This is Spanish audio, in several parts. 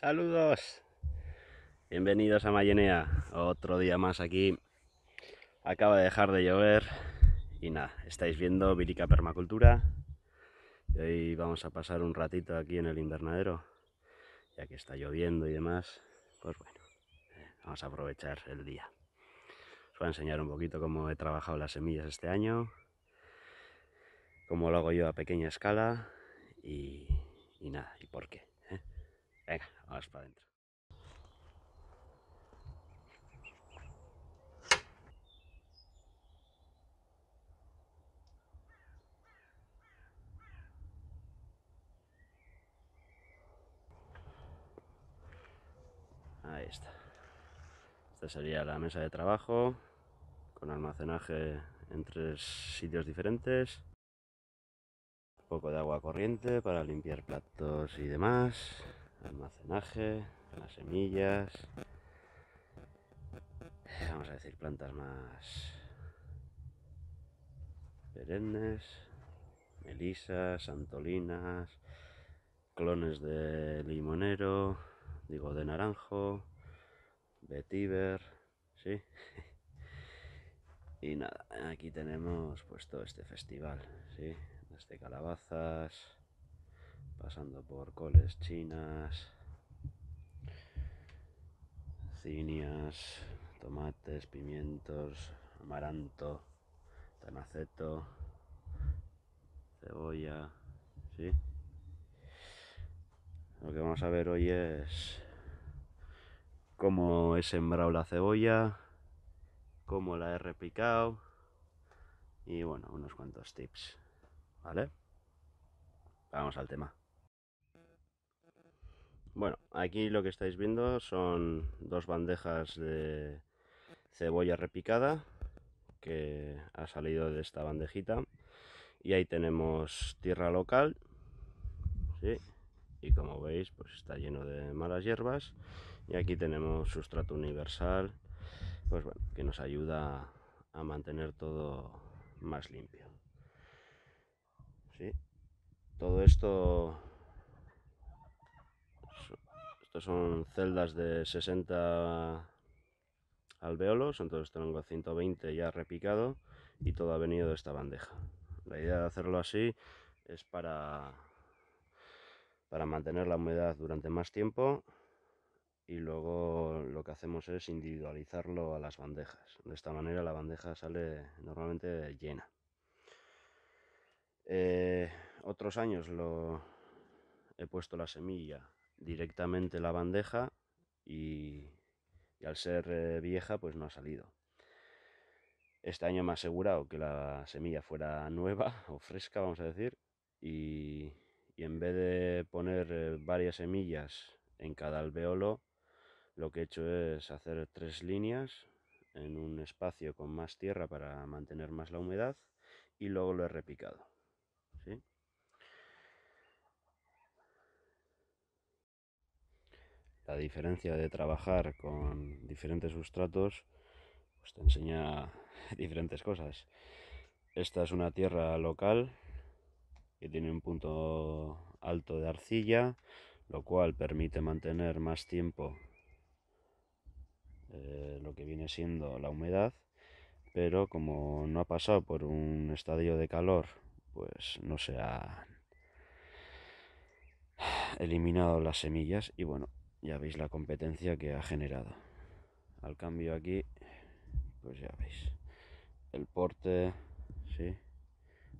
Saludos, bienvenidos a Mayenea, otro día más aquí. Acaba de dejar de llover y nada, estáis viendo Birika Permacultura y hoy vamos a pasar un ratito aquí en el invernadero, ya que está lloviendo y demás. Pues bueno, vamos a aprovechar el día. Os voy a enseñar un poquito cómo he trabajado las semillas este año, cómo lo hago yo a pequeña escala y nada, y por qué. Venga, vamos para adentro. Ahí está. Esta sería la mesa de trabajo, con almacenaje en 3 sitios diferentes. Un poco de agua corriente para limpiar platos y demás. Almacenaje, las semillas, vamos a decir plantas más perennes, melisas, santolinas, clones de limonero, digo de naranjo, vetiver, sí. Y nada, aquí tenemos pues todo este festival, sí, desde calabazas, pasando por coles chinas, zinnias, tomates, pimientos, amaranto, tanaceto, cebolla, ¿sí? Lo que vamos a ver hoy es cómo he sembrado la cebolla, cómo la he repicado y bueno, unos cuantos tips, ¿vale? Vamos al tema. Bueno, aquí lo que estáis viendo son 2 bandejas de cebolla repicada que ha salido de esta bandejita. Y ahí tenemos tierra local, ¿sí? Y como veis, pues está lleno de malas hierbas. Y aquí tenemos sustrato universal, pues bueno, que nos ayuda a mantener todo más limpio, ¿sí? Todo esto... Estos son celdas de 60 alvéolos, entonces tengo 120 ya repicado y todo ha venido de esta bandeja. La idea de hacerlo así es para mantener la humedad durante más tiempo y luego lo que hacemos es individualizarlo a las bandejas. De esta manera la bandeja sale normalmente llena. Otros años he puesto la semilla directamente la bandeja y al ser vieja pues no ha salido. Este año me ha asegurado que la semilla fuera nueva o fresca, vamos a decir, y en vez de poner varias semillas en cada alvéolo, lo que he hecho es hacer 3 líneas en un espacio con más tierra para mantener más la humedad y luego lo he repicado, ¿sí? La diferencia de trabajar con diferentes sustratos pues te enseña diferentes cosas. Esta es una tierra local que tiene un punto alto de arcilla, lo cual permite mantener más tiempo lo que viene siendo la humedad, pero como no ha pasado por un estadio de calor, pues no se han eliminado las semillas y bueno, ya veis la competencia que ha generado. Al cambio aquí, pues ya veis, el porte, sí,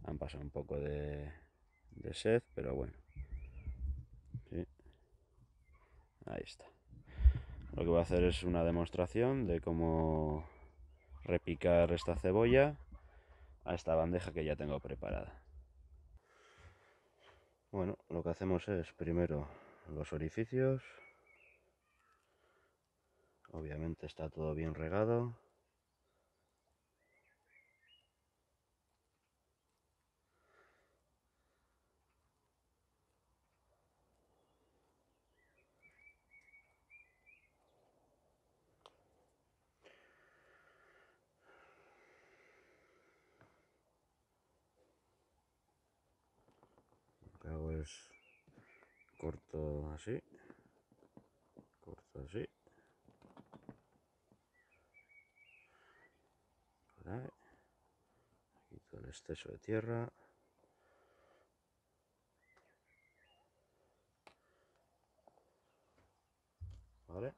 han pasado un poco de sed, pero bueno, sí, ahí está. Lo que voy a hacer es una demostración de cómo repicar esta cebolla a esta bandeja que ya tengo preparada. Bueno, lo que hacemos es primero los orificios. Obviamente está todo bien regado. Lo que hago es corto así así, por ahí. Aquí todo el exceso de tierra. Vale,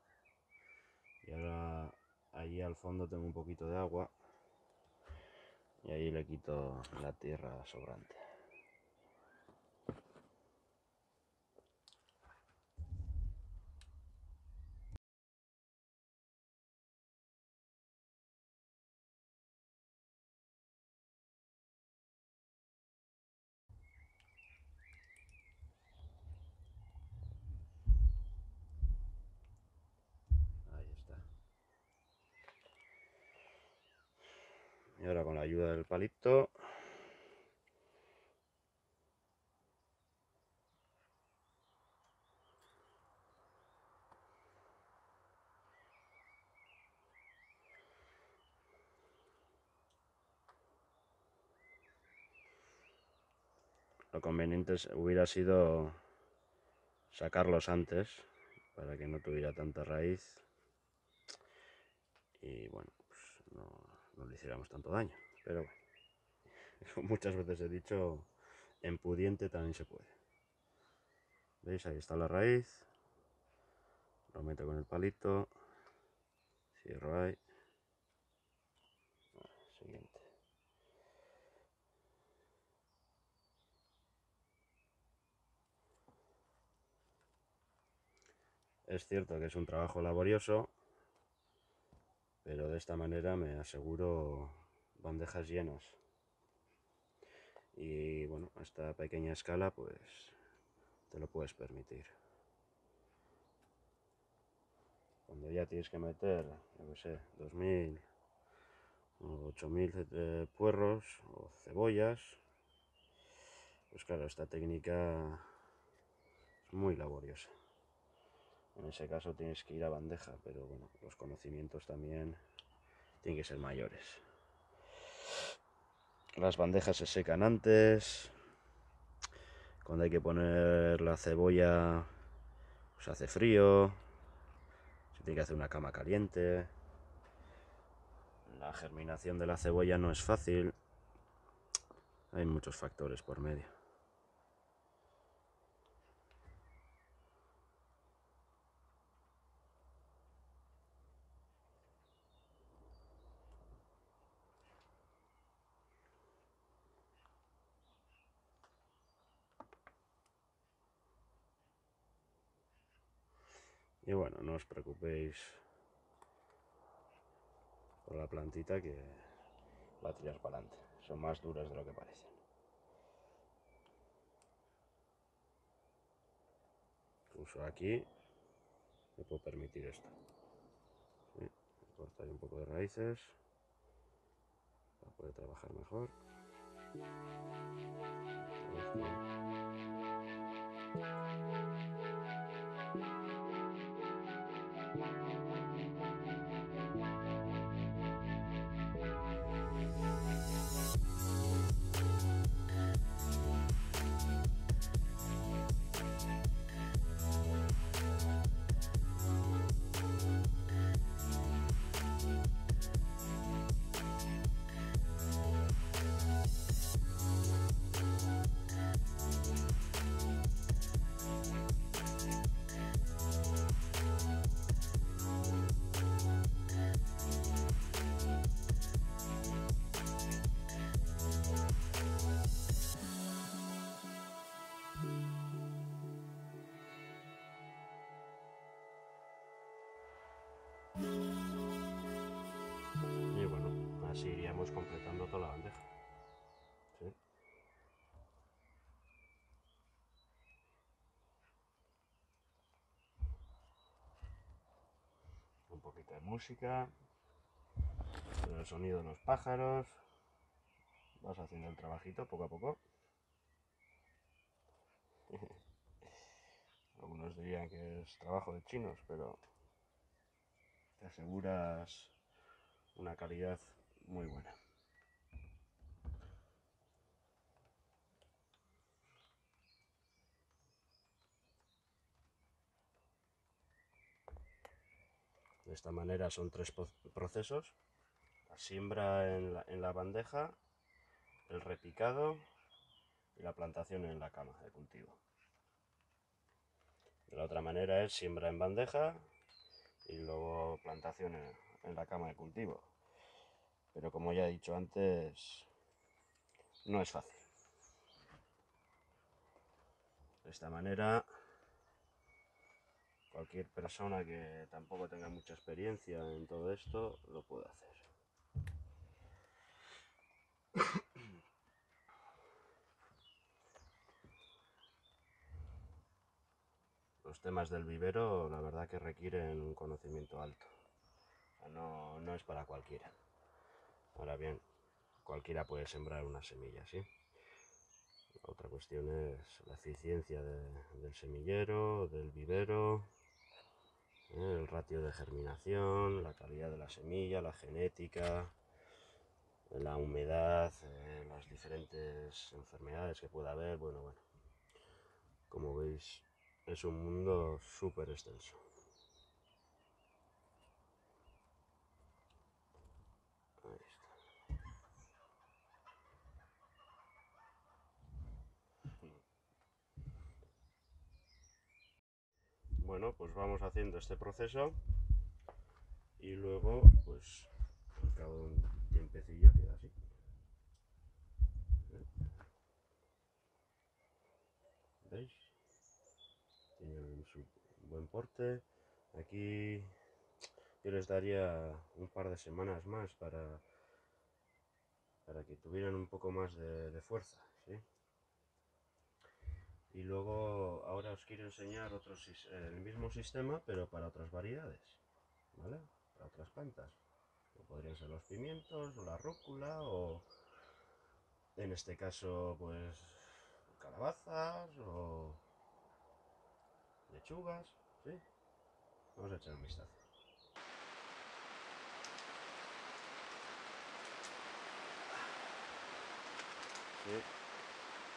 y ahora allí al fondo tengo un poquito de agua y ahí le quito la tierra sobrante. Y ahora con la ayuda del palito lo conveniente hubiera sido sacarlos antes para que no tuviera tanta raíz y bueno, pues no le hiciéramos tanto daño, pero bueno, como muchas veces he dicho, en pudiente también se puede. ¿Veis? Ahí está la raíz, lo meto con el palito, cierro ahí, siguiente. Es cierto que es un trabajo laborioso, pero de esta manera me aseguro bandejas llenas. Y bueno, a esta pequeña escala pues te lo puedes permitir. Cuando ya tienes que meter, yo qué sé, 2000 o 8000 puerros o cebollas, pues claro, esta técnica es muy laboriosa. En ese caso tienes que ir a bandeja, pero bueno, los conocimientos también tienen que ser mayores. Las bandejas se secan antes. Cuando hay que poner la cebolla, pues hace frío. Se tiene que hacer una cama caliente. La germinación de la cebolla no es fácil. Hay muchos factores por medio. Y bueno, no os preocupéis por la plantita que va a tirar para adelante. Son más duras de lo que parecen. Incluso aquí me puedo permitir esto. ¿Sí? Cortar un poco de raíces para poder trabajar mejor. Y bueno, así iríamos completando toda la bandeja. ¿Sí? Un poquito de música, el sonido de los pájaros. Vas haciendo el trabajito poco a poco. Algunos dirían que es trabajo de chinos, pero te aseguras una calidad muy buena. De esta manera son tres procesos: la siembra en la bandeja, el repicado y la plantación en la cama de cultivo. De la otra manera es siembra en bandeja y luego plantación en la cama de cultivo. Pero como ya he dicho antes, no es fácil. De esta manera, cualquier persona que tampoco tenga mucha experiencia en todo esto lo puede hacer. Los temas del vivero, la verdad que requieren un conocimiento alto. No es para cualquiera. Ahora bien, cualquiera puede sembrar una semilla, ¿sí? Otra cuestión es la eficiencia del semillero, del vivero, el ratio de germinación, la calidad de la semilla, la genética, la humedad, las diferentes enfermedades que pueda haber. Bueno, como veis, es un mundo súper extenso. Bueno, pues vamos haciendo este proceso y luego, pues, al cabo de un tiempecillo queda así. ¿Veis? Tiene su buen porte. Aquí yo les daría un par de semanas más para que tuvieran un poco más de fuerza, ¿sí? Y luego ahora os quiero enseñar el mismo sistema, pero para otras variedades, ¿vale? Para otras plantas. O podrían ser los pimientos, o la rúcula, o en este caso, pues, calabazas, o lechugas, ¿sí? Vamos a echar un vistazo. Sí.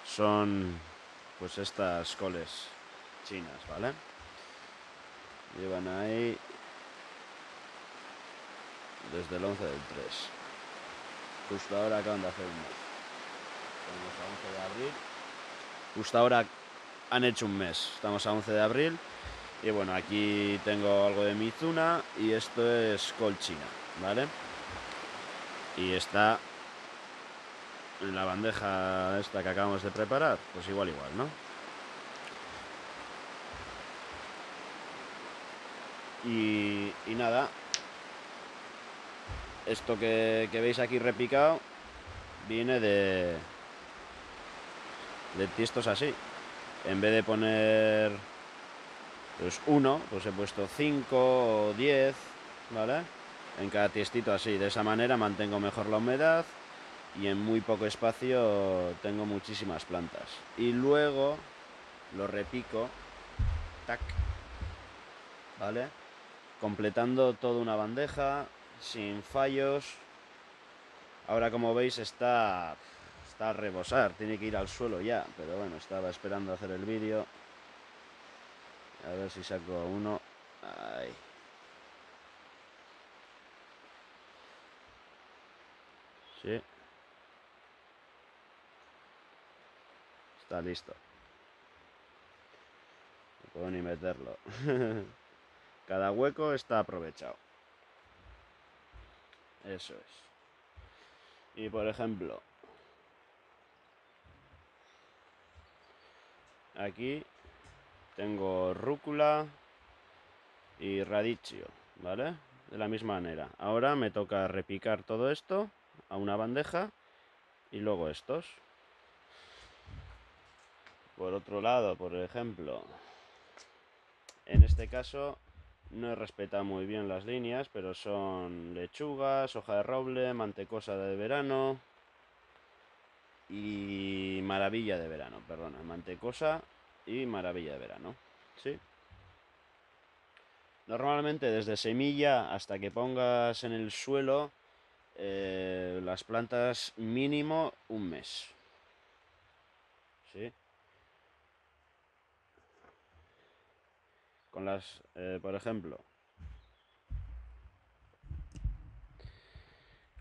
Son, pues, estas coles chinas, ¿vale? Llevan ahí desde el 11 del 3. Justo ahora acaban de hacer un mes. Estamos a 11 de abril. Justo ahora han hecho un mes. Estamos a 11 de abril. Y bueno, aquí tengo algo de Mizuna y esto es col china, ¿vale? Y está en la bandeja esta que acabamos de preparar, pues igual, ¿no? Y nada, esto que veis aquí repicado viene de tiestos así. En vez de poner, pues, uno, pues he puesto 5 o 10, ¿vale? En cada tiestito así. De esa manera mantengo mejor la humedad y en muy poco espacio tengo muchísimas plantas. Y luego lo repico, tac, ¿vale? Completando toda una bandeja, sin fallos. Ahora, como veis, está a rebosar, tiene que ir al suelo ya, pero bueno, estaba esperando hacer el vídeo. A ver si saco uno. Ahí. Sí. Está listo. No puedo ni meterlo. Cada hueco está aprovechado. Eso es. Y por ejemplo, aquí tengo rúcula y radicchio, ¿vale? De la misma manera. Ahora me toca repicar todo esto a una bandeja y luego estos. Por otro lado, por ejemplo, en este caso no he respetado muy bien las líneas, pero son lechugas, hoja de roble, mantecosa de verano y maravilla de verano, perdona, mantecosa y maravilla de verano, ¿sí? Normalmente desde semilla hasta que pongas en el suelo las plantas mínimo un mes, ¿sí? Con las, por ejemplo,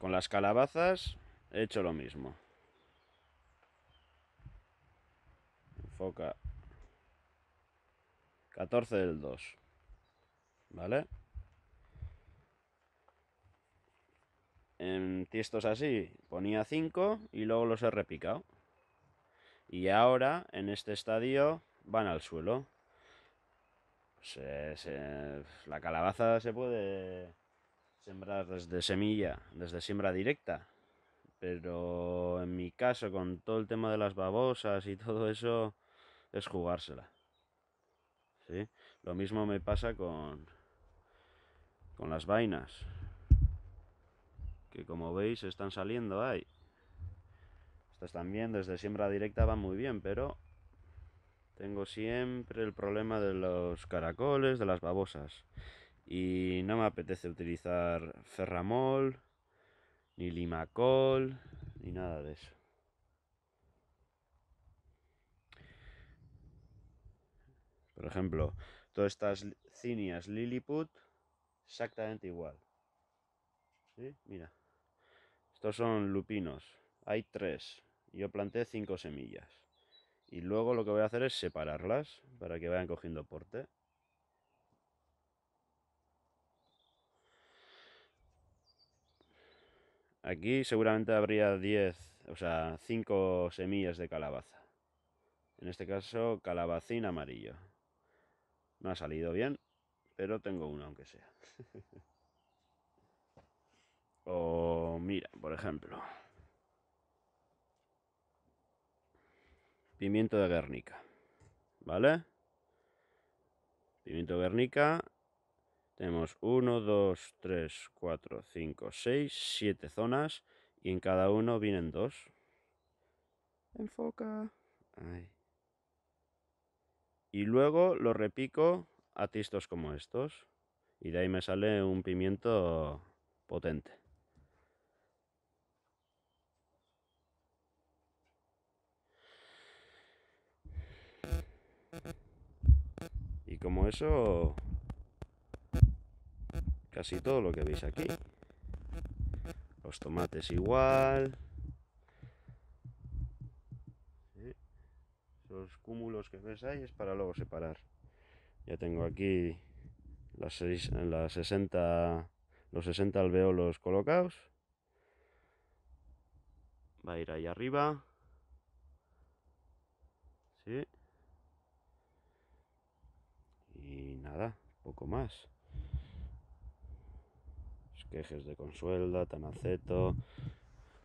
Con las calabazas he hecho lo mismo. Enfoca. 14 del 2. ¿Vale? En tiestos así ponía 5 y luego los he repicado. Y ahora en este estadio van al suelo. La calabaza se puede sembrar desde semilla, desde siembra directa. Pero en mi caso, con todo el tema de las babosas y todo eso, es jugársela. ¿Sí? Lo mismo me pasa con las vainas. Que como veis están saliendo ahí. Estas también desde siembra directa van muy bien, pero tengo siempre el problema de los caracoles, de las babosas. Y no me apetece utilizar ferramol, ni limacol, ni nada de eso. Por ejemplo, todas estas zinnias Lilliput, exactamente igual. ¿Sí? Mira, estos son lupinos. Hay 3. Yo planté 5 semillas. Y luego lo que voy a hacer es separarlas para que vayan cogiendo porte. Aquí seguramente habría 5 semillas de calabaza. En este caso, calabacín amarillo. No ha salido bien, pero tengo uno aunque sea. O mira, por ejemplo, pimiento de Guernica, ¿vale? Pimiento de Guernica, tenemos 1, 2, 3, 4, 5, 6, 7 zonas y en cada uno vienen 2. Enfoca. Ahí. Y luego lo repico a tistos como estos y de ahí me sale un pimiento potente. Y como eso, casi todo lo que veis aquí. Los tomates igual. ¿Sí? Esos cúmulos que ves ahí es para luego separar. Ya tengo aquí los 60 alveolos colocados. Va a ir ahí arriba. ¿Sí? Y nada, poco más. Esquejes de consuelda, tanaceto.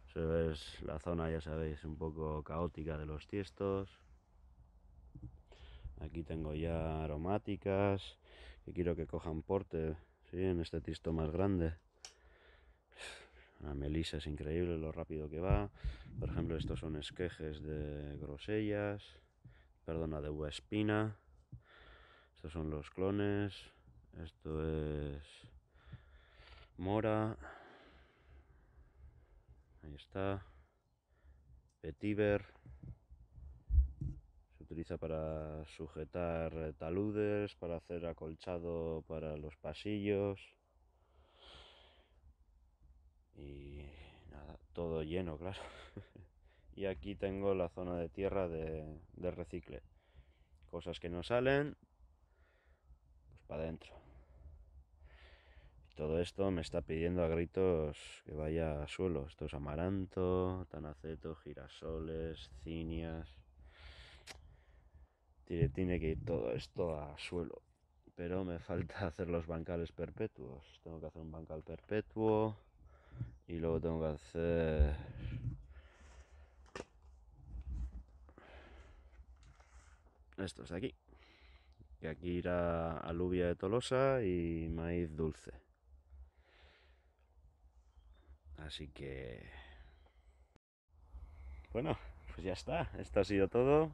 Eso es la zona, ya sabéis, un poco caótica de los tiestos. Aquí tengo ya aromáticas, que quiero que cojan porte, ¿sí? En este tiesto más grande. La melisa es increíble lo rápido que va. Por ejemplo, estos son esquejes de grosellas, de uva espina. Estos son los clones, esto es mora, ahí está, petiver, se utiliza para sujetar taludes, para hacer acolchado para los pasillos y nada, todo lleno, claro. Y aquí tengo la zona de tierra de recicle, cosas que no salen, para adentro. Todo esto me está pidiendo a gritos que vaya a suelo. Esto es amaranto, tanaceto, girasoles, zinnias. Tiene que ir todo esto a suelo. Pero me falta hacer los bancales perpetuos. Tengo que hacer un bancal perpetuo y luego tengo que hacer estos de aquí. Que aquí irá alubia de Tolosa y maíz dulce. Así que bueno, pues ya está. Esto ha sido todo.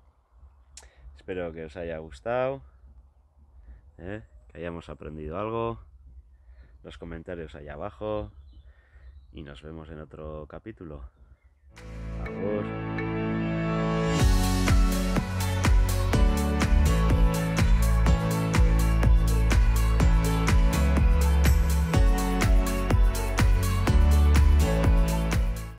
Espero que os haya gustado. Que hayamos aprendido algo. Los comentarios allá abajo. Y nos vemos en otro capítulo.